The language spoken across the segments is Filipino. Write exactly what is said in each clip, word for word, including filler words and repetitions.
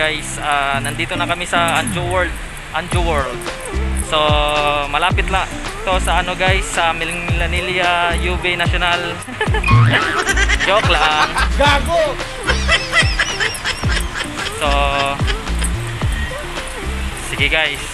guys, uh, nandito na kami sa Anjo World, Anjo World. So malapit lang to sa ano guys, sa Minglanilla, U B National. Joke lang. Gago. So sige guys.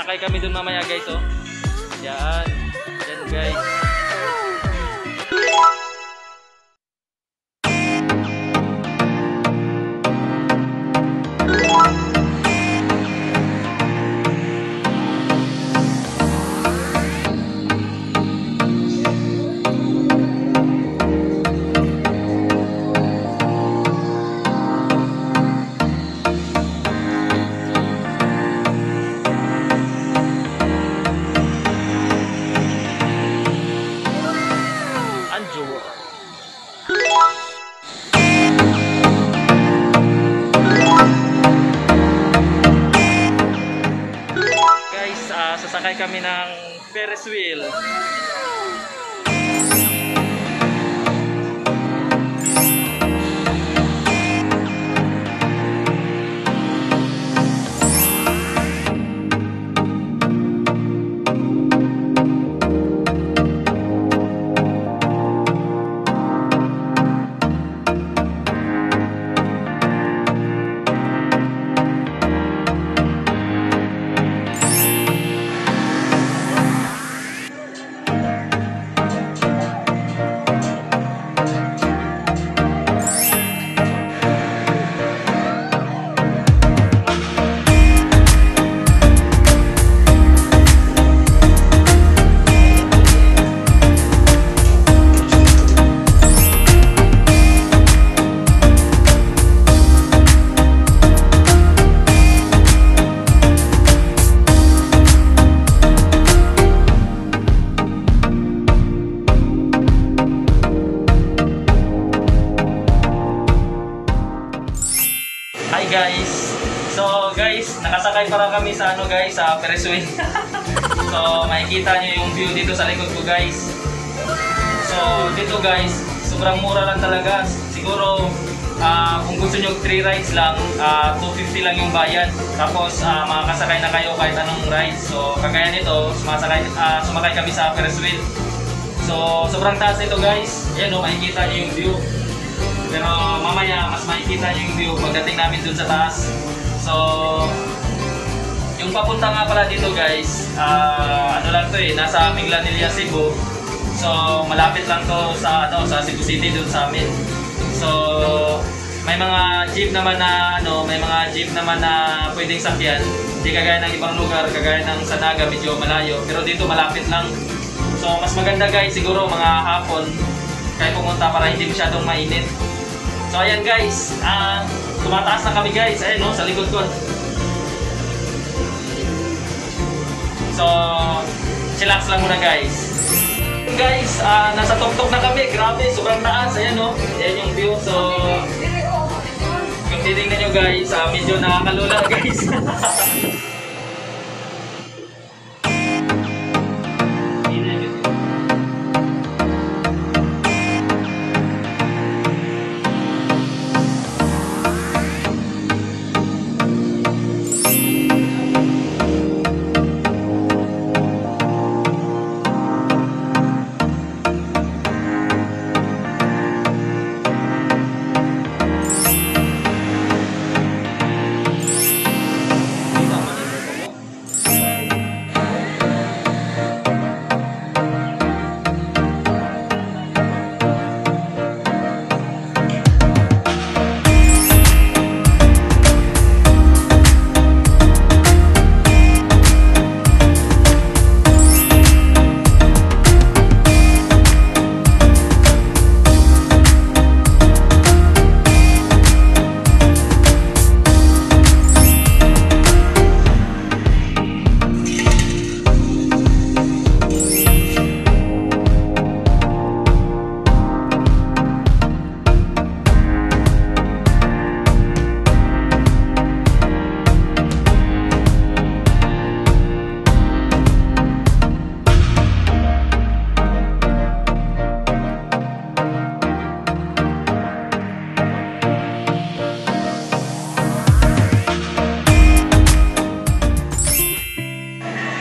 Sakay kami dun mamaya guys, oh. Yan, yan guys. Sasakay kami ng Peresuit. Guys, so guys, nakasakay para kami sa ano guys, sa Peresuit. So makikita nyo yung view dito sa likod ko guys. So dito guys, sobrang mura lang talaga. Siguro uh, kung gusto nyo three rides lang, uh, two fifty lang yung bayad. Tapos uh, makakasakay na kayo kahit anong ride. So kagaya nito, sumasakay, uh, sumakay kami sa Peresuit. So sobrang taas nito guys. Ayan o, makikita nyo yung view. Pero mamaya mas makikita nyo yung view pagdating namin dun sa taas. So Yung papunta nga pala dito guys, uh, ano lang to eh, nasa Minglanilla, Cebu. So malapit lang to sa, ano, sa Cebu City doon sa amin. So may mga jeep naman na, ano, may mga jeep naman na pwedeng sakyan. Hindi kagaya ng ibang lugar, kagaya ng Sanaga, medyo malayo. Pero dito malapit lang. So mas maganda guys, siguro mga hapon kayo pumunta para hindi masyadong mainit. So ayan guys, uh, tumataas na kami guys, ayun no, sa likod ko. So, chillax lang muna guys. Guys, uh, nasa tuktok na kami, grabe, sobrang taas, ayan no, ayan yung view. So, kung titignan nyo guys, uh, medyo nakakalula guys.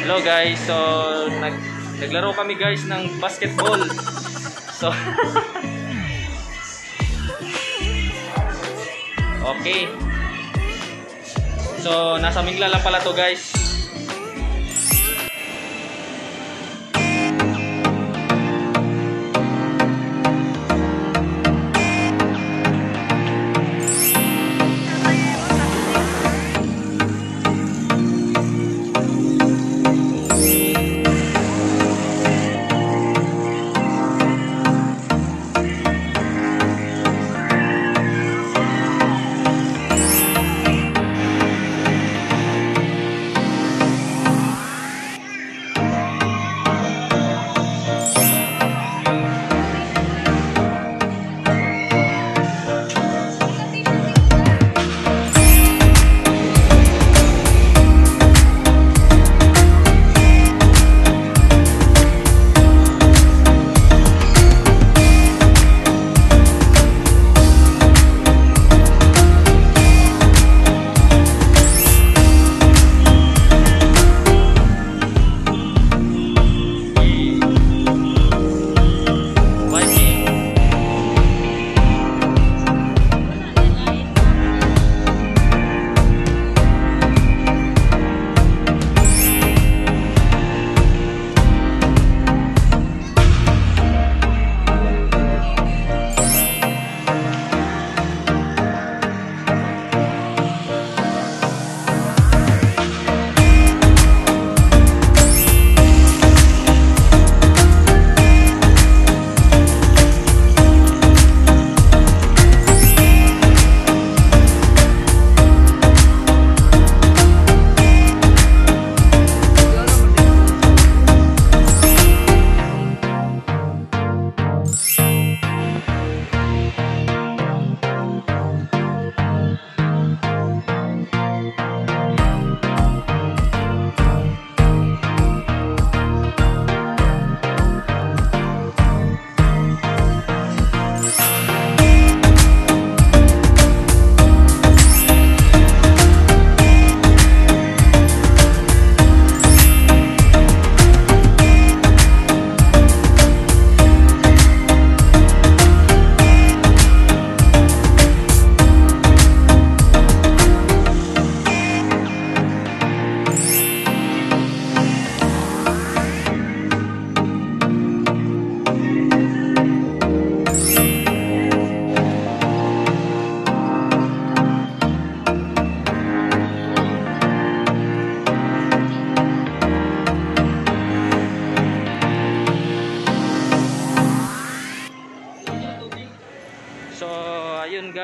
Hello guys, so nag naglaro kami guys ng basketball. So okay. So nasa Minglanilla pala to guys.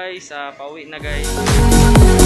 guys. Uh, pauwi na guys.